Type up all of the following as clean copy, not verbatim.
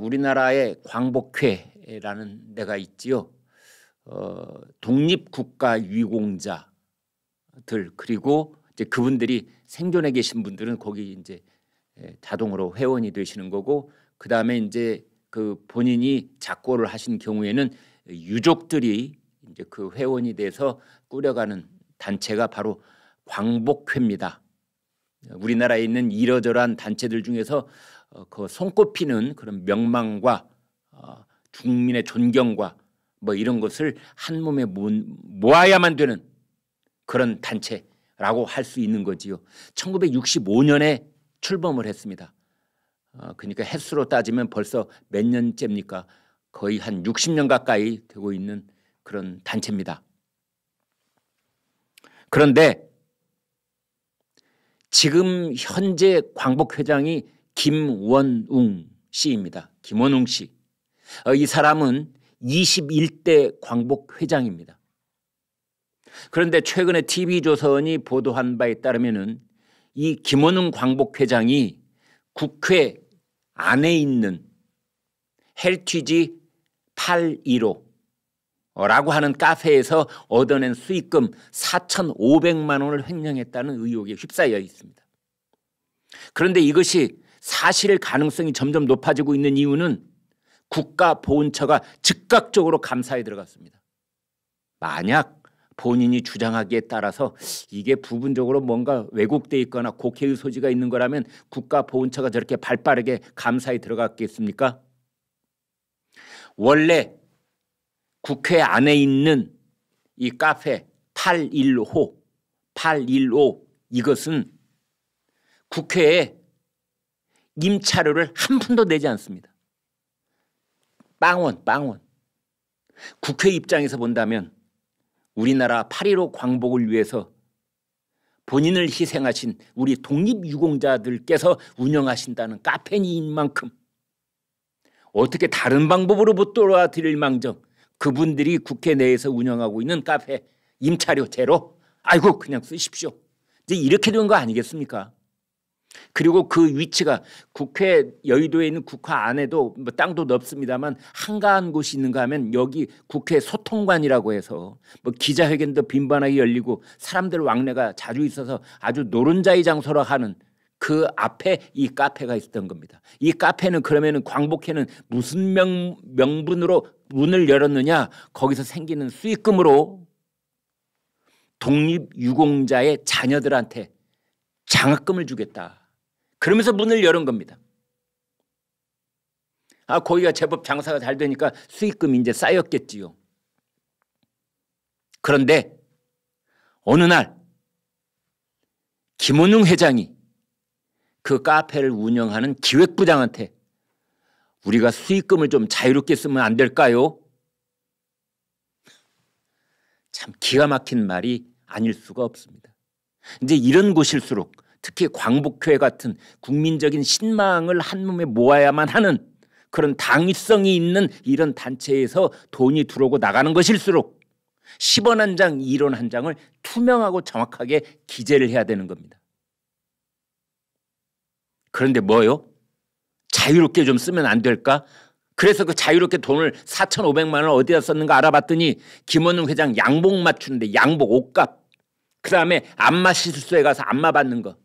우리나라의 광복회라는 데가 있지요. 독립국가 유공자들, 그리고 이제 그분들이 생존해 계신 분들은 거기 이제 자동으로 회원이 되시는 거고, 그 다음에 이제 그 본인이 작고를 하신 경우에는 유족들이 이제 그 회원이 돼서 꾸려가는 단체가 바로 광복회입니다. 우리나라에 있는 이러저러한 단체들 중에서 그 손꼽히는 그런 명망과 국민의 존경과 뭐 이런 것을 한 몸에 모아야만 되는 그런 단체라고 할 수 있는 거지요. 1965년에 출범을 했습니다. 그러니까 횟수로 따지면 벌써 몇 년째입니까? 거의 한 60년 가까이 되고 있는 그런 단체입니다. 그런데 지금 현재 광복회장이 김원웅 씨입니다. 김원웅 씨. 이 사람은 21대 광복회장입니다. 그런데 최근에 TV조선이 보도한 바에 따르면은 이 김원웅 광복회장이 국회 안에 있는 헬티지 815라고 하는 카페에서 얻어낸 수익금 4,500만 원을 횡령했다는 의혹에 휩싸여 있습니다. 그런데 이것이 사실 가능성이 점점 높아지고 있는 이유는 국가보훈처가 즉각적으로 감사에 들어갔습니다. 만약 본인이 주장하기에 따라서 이게 부분적으로 뭔가 왜곡되어 있거나 곡해의 소지가 있는 거라면 국가보훈처가 저렇게 발빠르게 감사에 들어갔겠습니까? 원래 국회 안에 있는 이 카페 815 이것은 국회에 임차료를 한 푼도 내지 않습니다. 빵원. 국회 입장에서 본다면 우리나라 8.15 광복을 위해서 본인을 희생하신 우리 독립유공자들께서 운영하신다는 카페인 만큼 어떻게 다른 방법으로 못 돌아드릴 망정 그분들이 국회 내에서 운영하고 있는 카페 임차료 제로, 아이고 그냥 쓰십시오, 이제 이렇게 된 거 아니겠습니까? 그리고 그 위치가 국회 여의도에 있는 국회 안에도 뭐 땅도 넓습니다만 한가한 곳이 있는가 하면 여기 국회 소통관이라고 해서 뭐 기자회견도 빈번하게 열리고 사람들 왕래가 자주 있어서 아주 노른자의 장소라 하는 그 앞에 이 카페가 있었던 겁니다. 이 카페는 그러면은 광복회는 무슨 명분으로 문을 열었느냐? 거기서 생기는 수익금으로 독립유공자의 자녀들한테 장학금을 주겠다. 그러면서 문을 열은 겁니다. 아, 거기가 제법 장사가 잘 되니까 수익금이 이제 쌓였겠지요. 그런데 어느 날 김원웅 회장이 그 카페를 운영하는 기획부장한테 우리가 수익금을 좀 자유롭게 쓰면 안 될까요? 참 기가 막힌 말이 아닐 수가 없습니다. 이제 이런 곳일수록 특히 광복회 같은 국민적인 신망을 한 몸에 모아야만 하는 그런 당위성이 있는 이런 단체에서 돈이 들어오고 나가는 것일수록 10원 한 장, 1원 한 장을 투명하고 정확하게 기재를 해야 되는 겁니다. 그런데 뭐요? 자유롭게 좀 쓰면 안 될까? 그래서 그 자유롭게 돈을 4,500만 원을 어디다 썼는가 알아봤더니 김원웅 회장 양복 맞추는데 양복 옷값, 그 다음에 안마 실수에 가서 안마 받는 거,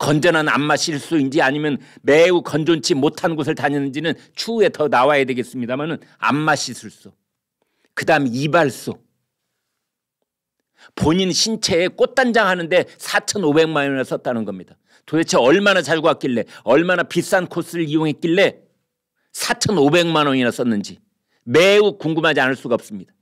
건전한 안마 실수인지 아니면 매우 건전치 못한 곳을 다니는지는 추후에 더 나와야 되겠습니다만은 안마 시술소, 그 다음 이발소, 본인 신체에 꽃단장 하는데 4,500만 원을 썼다는 겁니다. 도대체 얼마나 잘 구했길래, 얼마나 비싼 코스를 이용했길래 4,500만 원이나 썼는지 매우 궁금하지 않을 수가 없습니다.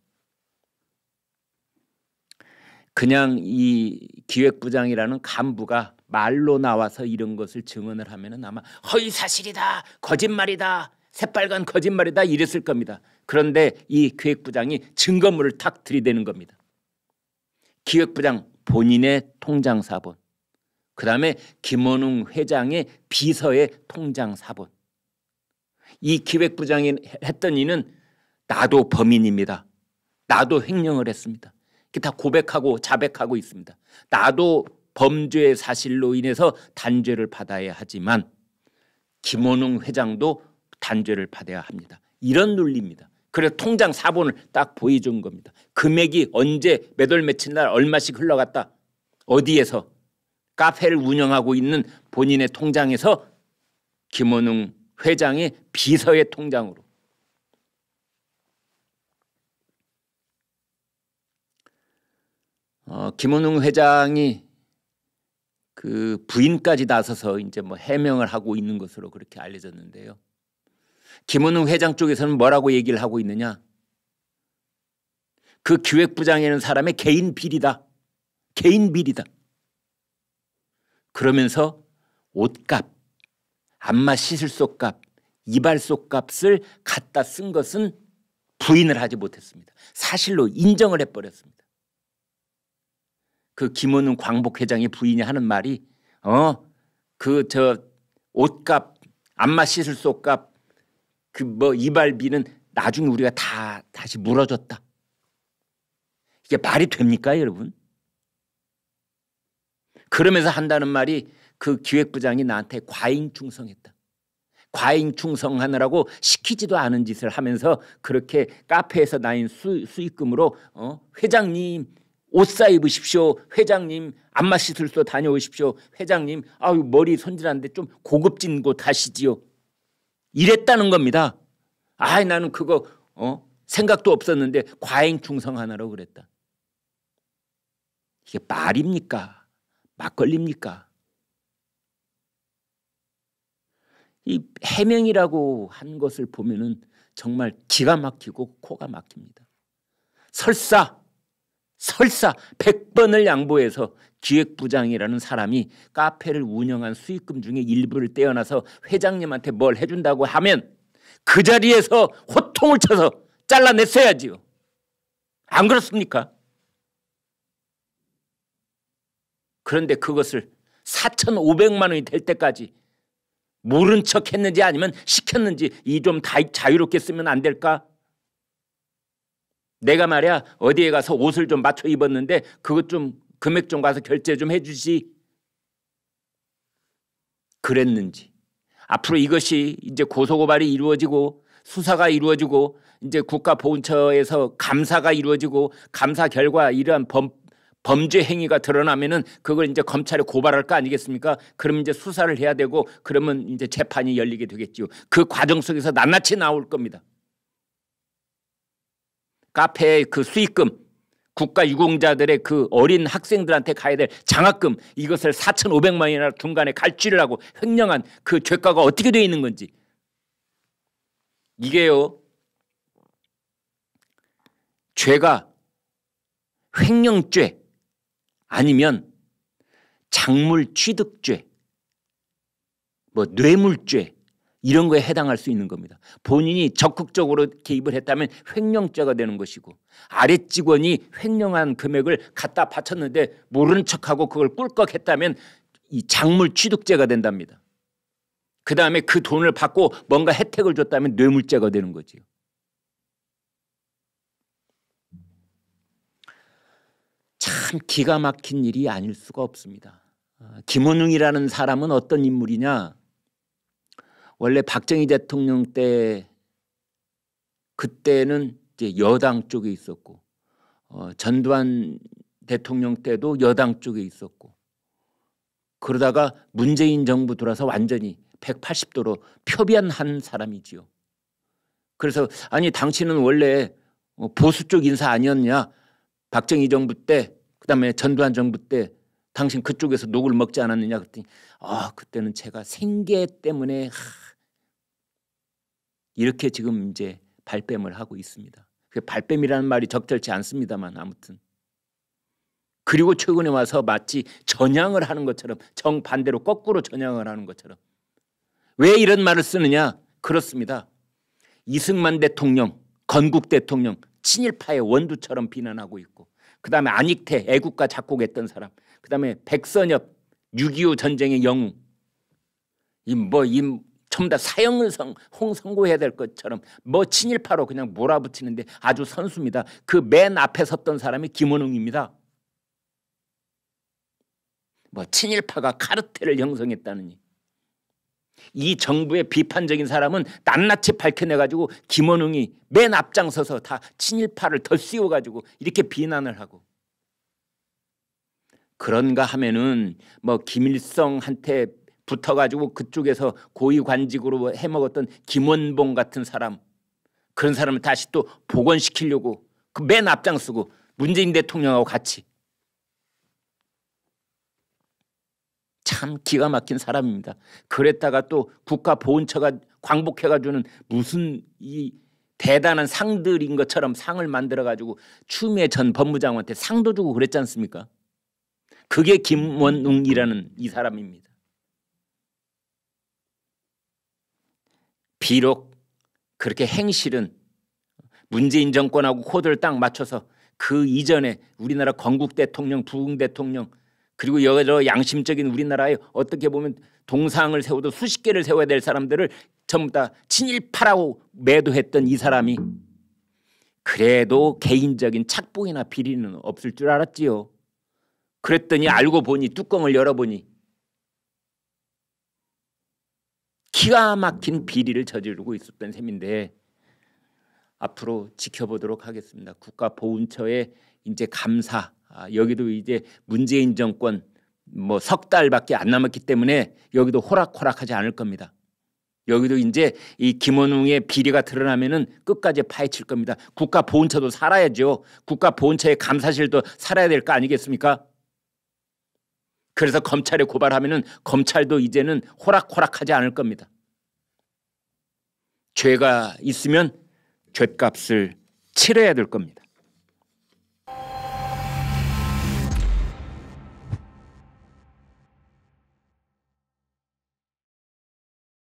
그냥 이 기획부장이라는 간부가 말로 나와서 이런 것을 증언을 하면은 아마 허위사실이다, 거짓말이다, 새빨간 거짓말이다 이랬을 겁니다. 그런데 이 기획부장이 증거물을 탁 들이대는 겁니다. 기획부장 본인의 통장사본, 그 다음에 김원웅 회장의 비서의 통장사본, 이 기획부장이 했던 일은 나도 범인입니다, 나도 횡령을 했습니다, 다 고백하고 자백하고 있습니다. 나도 범죄의 사실로 인해서 단죄를 받아야 하지만 김원웅 회장도 단죄를 받아야 합니다. 이런 논리입니다. 그래서 통장 사본을 딱 보여준 겁니다. 금액이 언제 몇 월 며칠 날 얼마씩 흘러갔다. 어디에서 카페를 운영하고 있는 본인의 통장에서 김원웅 회장의 비서의 통장으로. 김원웅 회장이 그 부인까지 나서서 이제 뭐 해명을 하고 있는 것으로 그렇게 알려졌는데요. 김원웅 회장 쪽에서는 뭐라고 얘기를 하고 있느냐. 그 기획부장에는 사람의 개인 비리다. 개인 비리다. 그러면서 옷값, 안마 시술소값, 이발소값을 갖다 쓴 것은 부인을 하지 못했습니다. 사실로 인정을 해버렸습니다. 그 김원웅 광복회장의 부인이 하는 말이 그 저 옷값, 안마 시술소값, 그 뭐 이발비는 나중에 우리가 다 다시 물어줬다. 이게 말이 됩니까, 여러분? 그러면서 한다는 말이 그 기획부장이 나한테 과잉 충성했다. 과잉 충성하느라고 시키지도 않은 짓을 하면서 그렇게 카페에서 나인 수익금으로 회장님 옷 사 입으십시오. 회장님 안마 시술소 다녀오십시오. 회장님 아유 머리 손질하는데 좀 고급진 곳 가시지요. 이랬다는 겁니다. 아 나는 그거 생각도 없었는데 과잉 충성하느라고 그랬다. 이게 말입니까? 막걸리입니까? 이 해명이라고 한 것을 보면은 정말 기가 막히고 코가 막힙니다. 설사 100번을 양보해서 기획부장이라는 사람이 카페를 운영한 수익금 중에 일부를 떼어놔서 회장님한테 뭘 해준다고 하면 그 자리에서 호통을 쳐서 잘라냈어야지요. 안 그렇습니까? 그런데 그것을 4,500만 원이 될 때까지 모른 척 했는지 아니면 시켰는지 이 좀 자유롭게 쓰면 안 될까? 내가 말이야 어디에 가서 옷을 좀 맞춰 입었는데 그것 좀 금액 좀 가서 결제 좀 해주지. 그랬는지 앞으로 이것이 이제 고소고발이 이루어지고 수사가 이루어지고 이제 국가보훈처에서 감사가 이루어지고 감사 결과 이러한 범죄 행위가 드러나면은 그걸 이제 검찰에 고발할 거 아니겠습니까? 그럼 이제 수사를 해야 되고 그러면 이제 재판이 열리게 되겠지요. 그 과정 속에서 낱낱이 나올 겁니다. 카페의 그 수익금, 국가 유공자들의 그 어린 학생들한테 가야 될 장학금 이것을 4,500만 원이나 중간에 갈취를 하고 횡령한 그 죄가가 어떻게 되어 있는 건지. 이게요. 죄가 횡령죄 아니면 작물 취득죄, 뭐 뇌물죄 이런 거에 해당할 수 있는 겁니다. 본인이 적극적으로 개입을 했다면 횡령죄가 되는 것이고 아랫직원이 횡령한 금액을 갖다 바쳤는데 모른 척하고 그걸 꿀꺽했다면 이 작물 취득죄가 된답니다. 그다음에 그 돈을 받고 뭔가 혜택을 줬다면 뇌물죄가 되는 거지요. 참 기가 막힌 일이 아닐 수가 없습니다. 김원웅이라는 사람은 어떤 인물이냐. 원래 박정희 대통령 때 그때는 이제 여당 쪽에 있었고 전두환 대통령 때도 여당 쪽에 있었고 그러다가 문재인 정부 들어서 완전히 180도로 표변한 사람이지요. 그래서 아니 당신은 원래 보수 쪽 인사 아니었냐. 박정희 정부 때 그다음에 전두환 정부 때 당신 그쪽에서 녹을 먹지 않았느냐 그랬더니 그때는 제가 생계 때문에 이렇게 지금 이제 발뺌을 하고 있습니다. 그 발뺌이라는 말이 적절치 않습니다만 아무튼. 그리고 최근에 와서 마치 전향을 하는 것처럼 정반대로 거꾸로 전향을 하는 것처럼. 왜 이런 말을 쓰느냐. 그렇습니다. 이승만 대통령, 건국 대통령 친일파의 원두처럼 비난하고 있고 그다음에 안익태 애국가 작곡했던 사람 그다음에 백선엽 6.25 전쟁의 영웅 전부 다 사형을 선고해야 될 것처럼 뭐 친일파로 그냥 몰아붙이는데 아주 선수입니다. 그 맨 앞에 섰던 사람이 김원웅입니다. 뭐 친일파가 카르텔을 형성했다느니 이 정부의 비판적인 사람은 낱낱이 밝혀내가지고 김원웅이 맨 앞장서서 다 친일파를 덧씌워가지고 이렇게 비난을 하고, 그런가 하면은 뭐 김일성한테 붙어가지고 그쪽에서 고위관직으로 해먹었던 김원봉 같은 사람, 그런 사람을 다시 또 복원시키려고 그 맨 앞장서고 문재인 대통령하고 같이. 참 기가 막힌 사람입니다. 그랬다가 또 국가보훈처가 광복회가 주는 무슨 이 대단한 상들인 것처럼 상을 만들어가지고 추미애 전 법무장관한테 상도 주고 그랬지 않습니까? 그게 김원웅이라는 이 사람입니다. 비록 그렇게 행실은 문재인 정권하고 코드를 딱 맞춰서 그 이전에 우리나라 건국 대통령, 부흥 대통령, 그리고 여러 양심적인 우리나라에 어떻게 보면 동상을 세워도 수십 개를 세워야 될 사람들을 전부 다 친일파라고 매도했던 이 사람이 그래도 개인적인 착복이나 비리는 없을 줄 알았지요. 그랬더니 알고 보니 뚜껑을 열어보니 기가 막힌 비리를 저지르고 있었던 셈인데, 앞으로 지켜보도록 하겠습니다. 국가보훈처의 이제 감사, 여기도 이제 문재인 정권 뭐 석 달밖에 안 남았기 때문에 여기도 호락호락하지 않을 겁니다. 여기도 이제 이 김원웅의 비리가 드러나면은 끝까지 파헤칠 겁니다. 국가보훈처도 살아야죠. 국가보훈처의 감사실도 살아야 될 거 아니겠습니까? 그래서 검찰에 고발하면은 검찰도 이제는 호락호락하지 않을 겁니다. 죄가 있으면 죗값을 치러야 될 겁니다.